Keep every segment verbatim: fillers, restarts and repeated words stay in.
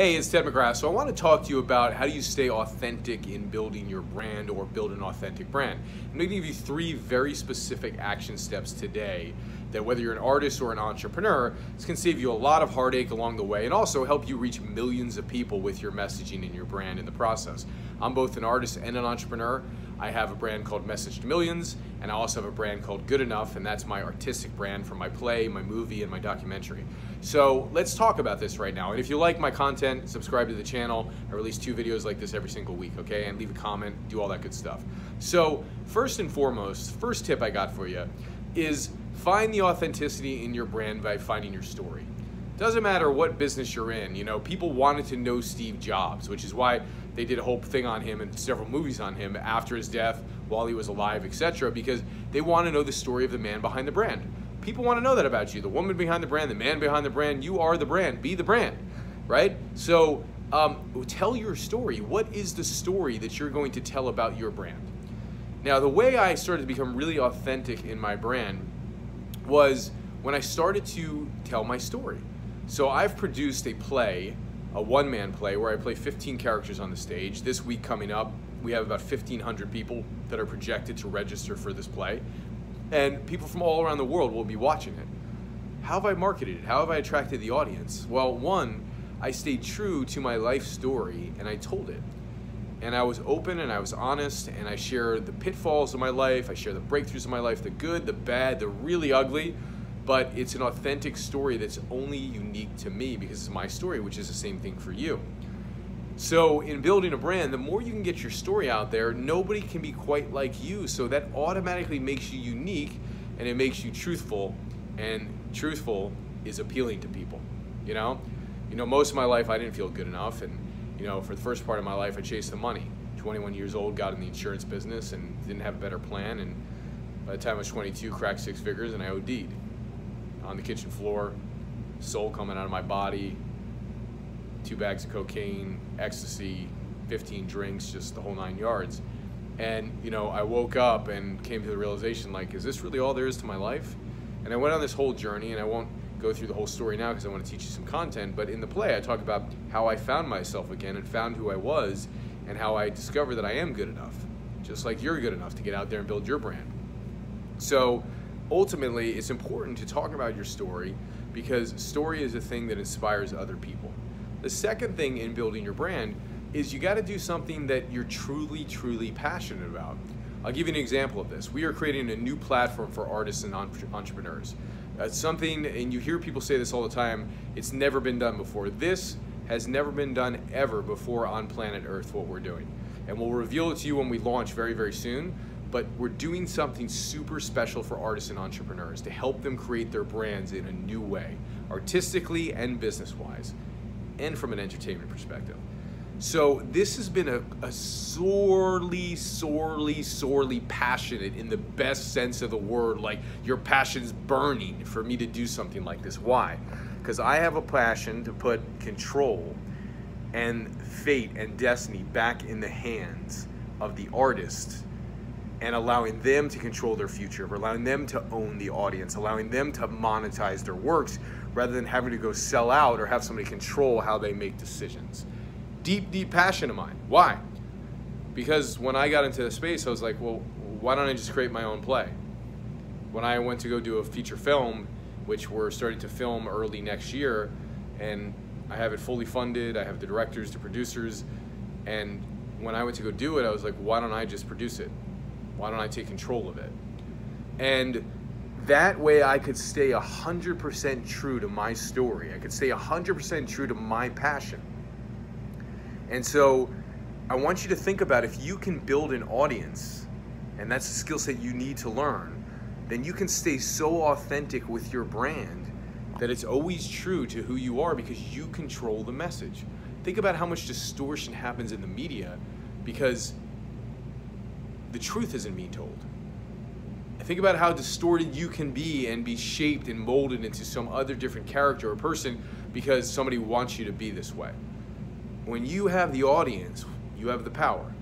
Hey, it's Ted McGrath. So I want to talk to you about how do you stay authentic in building your brand or build an authentic brand. I'm going to give you three very specific action steps today that whether you're an artist or an entrepreneur, this can save you a lot of heartache along the way and also help you reach millions of people with your messaging and your brand in the process. I'm both an artist and an entrepreneur. I have a brand called Message to Millions, and I also have a brand called Good Enough, and that's my artistic brand for my play, my movie, and my documentary. So let's talk about this right now. And if you like my content, subscribe to the channel. I release two videos like this every single week, okay? And leave a comment, do all that good stuff. So first and foremost, first tip I got for you is find the authenticity in your brand by finding your story. Doesn't matter what business you're in, you know, people wanted to know Steve Jobs, which is why they did a whole thing on him and several movies on him after his death, while he was alive, et cetera, because they want to know the story of the man behind the brand. People want to know that about you, the woman behind the brand, the man behind the brand. You are the brand, be the brand, right? So um, tell your story. What is the story that you're going to tell about your brand? Now, the way I started to become really authentic in my brand was when I started to tell my story. So I've produced a play, a one-man play, where I play fifteen characters on the stage. This week coming up, we have about fifteen hundred people that are projected to register for this play. And people from all around the world will be watching it. How have I marketed it? How have I attracted the audience? Well, one, I stayed true to my life story and I told it. And I was open and I was honest and I shared the pitfalls of my life, I shared the breakthroughs of my life, the good, the bad, the really ugly. But it's an authentic story that's only unique to me because it's my story, which is the same thing for you. So in building a brand, the more you can get your story out there, nobody can be quite like you. So that automatically makes you unique and it makes you truthful, and truthful is appealing to people, you know? You know, most of my life I didn't feel good enough, and you know, for the first part of my life I chased the money. twenty-one years old, got in the insurance business and didn't have a better plan, and by the time I was twenty-two, cracked six figures and I OD'd. On the kitchen floor, soul coming out of my body, two bags of cocaine, ecstasy, fifteen drinks, just the whole nine yards. And you know, I woke up and came to the realization, like, is this really all there is to my life? And I went on this whole journey, and I won't go through the whole story now because I want to teach you some content, but in the play I talk about how I found myself again and found who I was and how I discovered that I am good enough, just like you're good enough to get out there and build your brand. So ultimately, it's important to talk about your story because story is a thing that inspires other people. The second thing in building your brand is you got to do something that you're truly, truly passionate about. I'll give you an example of this. We are creating a new platform for artists and entrepreneurs. It's something, and you hear people say this all the time, it's never been done before. This has never been done ever before on planet Earth, what we're doing. And we'll reveal it to you when we launch very, very soon. But we're doing something super special for artists and entrepreneurs to help them create their brands in a new way, artistically and business-wise, and from an entertainment perspective. So this has been a, a sorely, sorely, sorely passionate, in the best sense of the word, like your passion's burning for me to do something like this. Why? Because I have a passion to put control and fate and destiny back in the hands of the artist, and allowing them to control their future, allowing them to own the audience, allowing them to monetize their works rather than having to go sell out or have somebody control how they make decisions. Deep, deep passion of mine. Why? Because when I got into the space, I was like, well, why don't I just create my own play? When I went to go do a feature film, which we're starting to film early next year, and I have it fully funded, I have the directors, the producers, and when I went to go do it, I was like, why don't I just produce it? Why don't I take control of it? And that way I could stay one hundred percent true to my story. I could stay one hundred percent true to my passion. And so I want you to think about, if you can build an audience, and that's a skill set you need to learn, then you can stay so authentic with your brand that it's always true to who you are because you control the message. Think about how much distortion happens in the media because the truth isn't being told. Think about how distorted you can be and be shaped and molded into some other different character or person because somebody wants you to be this way. When you have the audience, you have the power.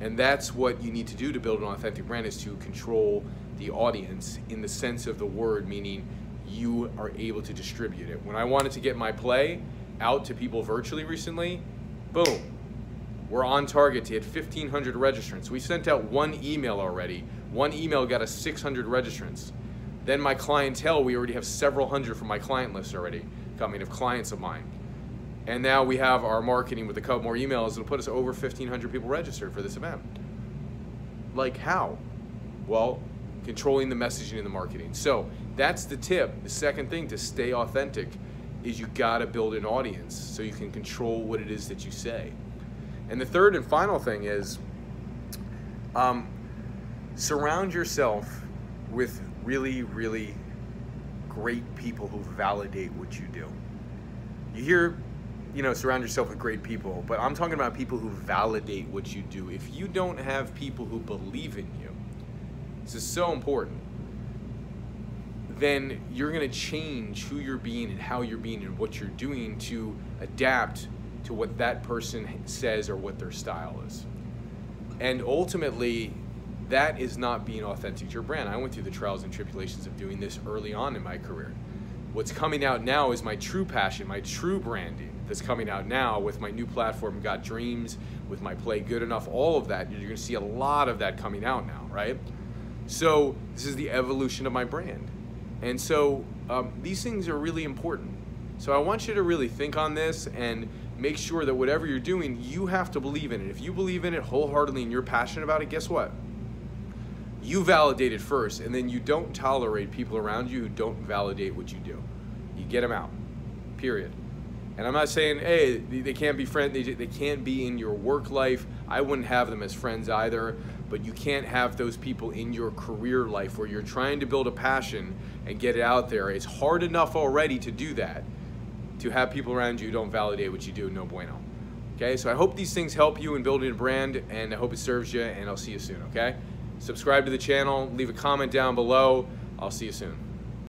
And that's what you need to do to build an authentic brand, is to control the audience in the sense of the word, meaning you are able to distribute it. When I wanted to get my play out to people virtually recently, boom, we're on target to hit fifteen hundred registrants. We sent out one email already. One email got us six hundred registrants. Then my clientele, we already have several hundred from my client list already coming of clients of mine. And now we have our marketing with a couple more emails. It'll put us over fifteen hundred people registered for this event. Like how? Well, controlling the messaging and the marketing. So that's the tip. The second thing to stay authentic is you gotta build an audience so you can control what it is that you say. And the third and final thing is um, surround yourself with really, really great people who validate what you do. You hear, you know, surround yourself with great people, but I'm talking about people who validate what you do. If you don't have people who believe in you, this is so important, then you're gonna change who you're being and how you're being and what you're doing to adapt to what that person says or what their style is. And ultimately, that is not being authentic to your brand. I went through the trials and tribulations of doing this early on in my career. What's coming out now is my true passion, my true branding that's coming out now with my new platform, Got Dreams, with my play Good Enough, all of that. You're gonna see a lot of that coming out now, right? So this is the evolution of my brand. And so um, these things are really important. So I want you to really think on this and make sure that whatever you're doing, you have to believe in it. If you believe in it wholeheartedly and you're passionate about it, guess what? You validate it first, and then you don't tolerate people around you who don't validate what you do. You get them out, period. And I'm not saying, hey, they can't be friends, they, they can't be in your work life. I wouldn't have them as friends either, but you can't have those people in your career life where you're trying to build a passion and get it out there. It's hard enough already to do that, to have people around you who don't validate what you do, no bueno. Okay, so I hope these things help you in building a brand, and I hope it serves you, and I'll see you soon, okay? Subscribe to the channel, leave a comment down below. I'll see you soon.